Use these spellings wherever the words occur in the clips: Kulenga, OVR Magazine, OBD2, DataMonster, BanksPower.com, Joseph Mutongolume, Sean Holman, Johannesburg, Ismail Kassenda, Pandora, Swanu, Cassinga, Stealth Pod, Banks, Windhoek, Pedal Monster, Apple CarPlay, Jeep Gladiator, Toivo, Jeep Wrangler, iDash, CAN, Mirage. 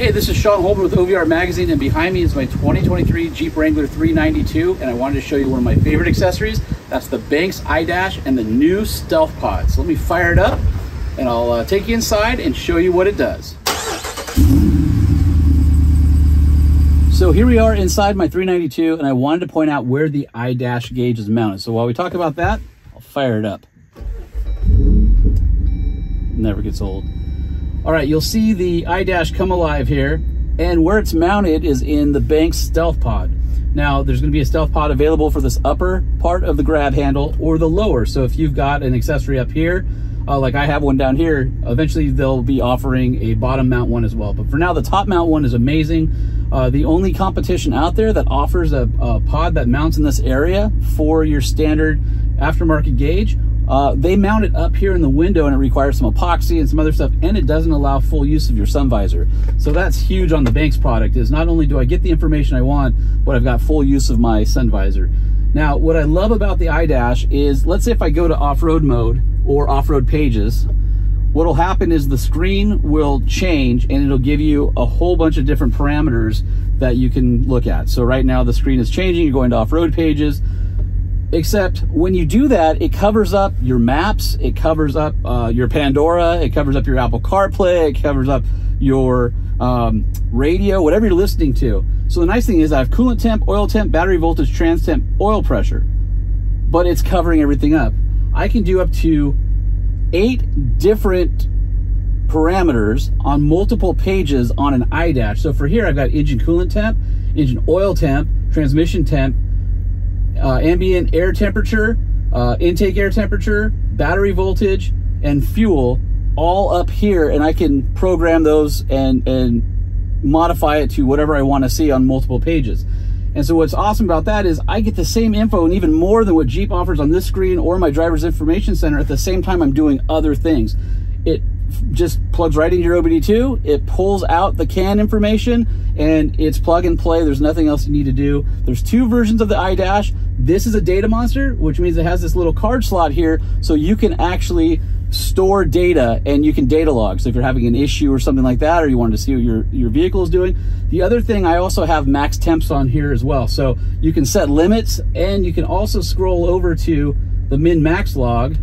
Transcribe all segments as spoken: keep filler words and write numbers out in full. Hey, this is Sean Holman with O V R Magazine, and behind me is my twenty twenty-three Jeep Wrangler three ninety-two, and I wanted to show you one of my favorite accessories. That's the Banks iDash and the new Stealth Pod. So let me fire it up, and I'll uh, take you inside and show you what it does. So here we are inside my three ninety-two, and I wanted to point out where the iDash gauge is mounted. So while we talk about that, I'll fire it up. Never gets old. All right, you'll see the iDash come alive here, and where it's mounted is in the Banks Stealth Pod. Now, there's gonna be a Stealth Pod available for this upper part of the grab handle or the lower. So if you've got an accessory up here, uh, like I have one down here, eventually they'll be offering a bottom mount one as well. But for now, the top mount one is amazing. Uh, the only competition out there that offers a, a pod that mounts in this area for your standard aftermarket gauge, Uh, they mount it up here in the window, and it requires some epoxy and some other stuff, and it doesn't allow full use of your sun visor. So that's huge on the Banks product, is not only do I get the information I want, but I've got full use of my sun visor. Now, what I love about the iDash is, let's say if I go to off-road mode or off-road pages, what'll happen is the screen will change, and it'll give you a whole bunch of different parameters that you can look at. So right now the screen is changing, you're going to off-road pages, except when you do that, it covers up your maps, it covers up uh, your Pandora, it covers up your Apple CarPlay, it covers up your um, radio, whatever you're listening to. So the nice thing is I have coolant temp, oil temp, battery voltage, trans temp, oil pressure, but it's covering everything up. I can do up to eight different parameters on multiple pages on an iDash. So for here, I've got engine coolant temp, engine oil temp, transmission temp, Uh, ambient air temperature, uh, intake air temperature, battery voltage, and fuel all up here, and I can program those and, and modify it to whatever I want to see on multiple pages. And so what's awesome about that is I get the same info and even more than what Jeep offers on this screen or my driver's information center at the same time I'm doing other things. It just plugs right into your O B D two, it pulls out the CAN information, and it's plug and play. There's nothing else you need to do. There's two versions of the iDash. This is a data monster, which means it has this little card slot here, so you can actually store data and you can data log. So if you're having an issue or something like that, or you wanted to see what your, your vehicle is doing. The other thing, I also have max temps on here as well. So you can set limits, and you can also scroll over to the min max log.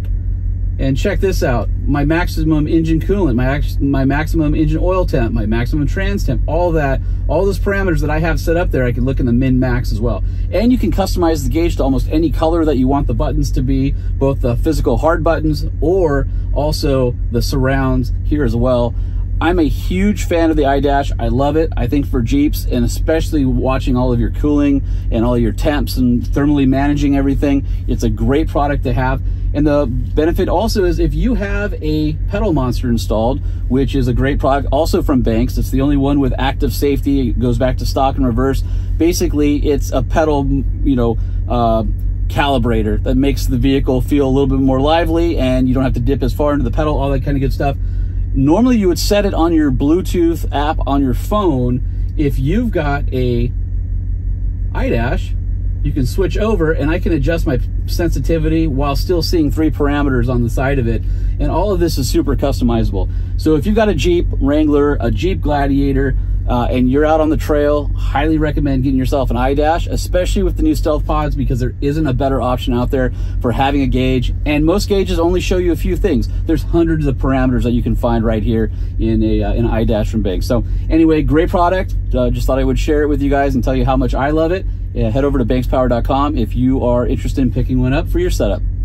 And check this out, my maximum engine coolant, my, my maximum engine oil temp, my maximum trans temp, all that, all those parameters that I have set up there, I can look in the min max as well. And you can customize the gauge to almost any color that you want the buttons to be, both the physical hard buttons or also the surrounds here as well. I'm a huge fan of the iDash. I love it. I think for Jeeps, and especially watching all of your cooling and all your temps and thermally managing everything, it's a great product to have. And the benefit also is if you have a Pedal Monster installed, which is a great product also from Banks, it's the only one with active safety. It goes back to stock and reverse. Basically, it's a pedal, you know, uh, calibrator that makes the vehicle feel a little bit more lively, and you don't have to dip as far into the pedal, all that kind of good stuff. Normally you would set it on your Bluetooth app on your phone. If you've got a iDash, you can switch over, and I can adjust my sensitivity while still seeing three parameters on the side of it. And all of this is super customizable. So if you've got a Jeep Wrangler, a Jeep Gladiator, uh, and you're out on the trail, highly recommend getting yourself an iDash, especially with the new Stealth Pods, because there isn't a better option out there for having a gauge. And most gauges only show you a few things. There's hundreds of parameters that you can find right here in a uh, an iDash from Banks. So anyway, great product. Uh, just thought I would share it with you guys and tell you how much I love it. Yeah, head over to Banks Power dot com if you are interested in picking one up for your setup.